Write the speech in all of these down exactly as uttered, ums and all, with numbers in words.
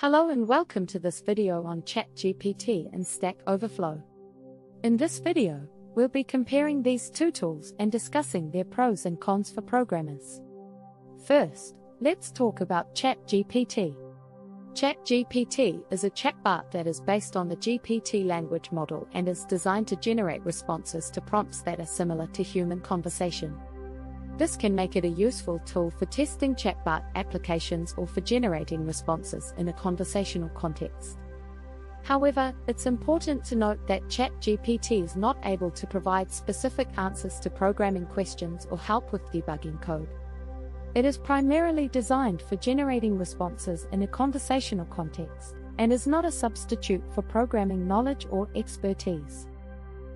Hello and welcome to this video on ChatGPT and Stack Overflow. In this video, we'll be comparing these two tools and discussing their pros and cons for programmers. First, let's talk about ChatGPT. ChatGPT is a chatbot that is based on the G P T language model and is designed to generate responses to prompts that are similar to human conversation. This can make it a useful tool for testing chatbot applications or for generating responses in a conversational context. However, it's important to note that ChatGPT is not able to provide specific answers to programming questions or help with debugging code. It is primarily designed for generating responses in a conversational context and is not a substitute for programming knowledge or expertise.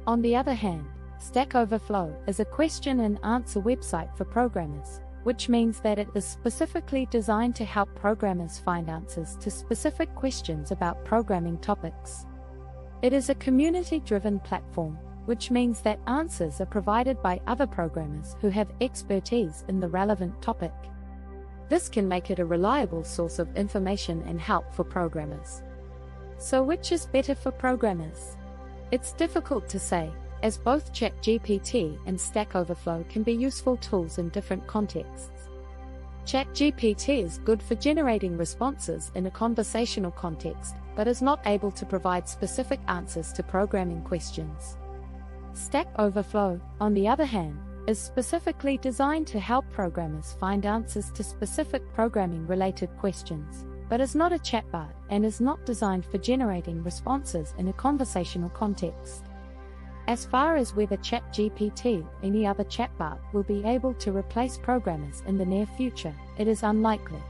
On the other hand, Stack Overflow is a question and answer website for programmers, which means that it is specifically designed to help programmers find answers to specific questions about programming topics. It is a community-driven platform, which means that answers are provided by other programmers who have expertise in the relevant topic. This can make it a reliable source of information and help for programmers. So which is better for programmers? It's difficult to say, as both ChatGPT and Stack Overflow can be useful tools in different contexts. ChatGPT is good for generating responses in a conversational context, but is not able to provide specific answers to programming questions. Stack Overflow, on the other hand, is specifically designed to help programmers find answers to specific programming-related questions, but is not a chatbot and is not designed for generating responses in a conversational context. As far as whether ChatGPT or any other chatbot will be able to replace programmers in the near future, it is unlikely.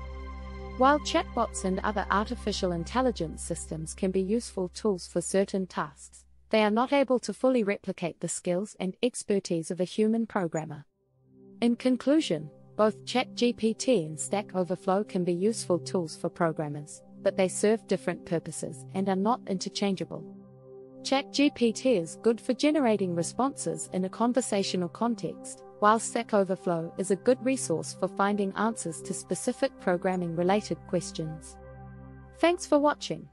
While chatbots and other artificial intelligence systems can be useful tools for certain tasks, they are not able to fully replicate the skills and expertise of a human programmer. In conclusion, both ChatGPT and Stack Overflow can be useful tools for programmers, but they serve different purposes and are not interchangeable. ChatGPT is good for generating responses in a conversational context, while Stack Overflow is a good resource for finding answers to specific programming-related questions. Thanks for watching.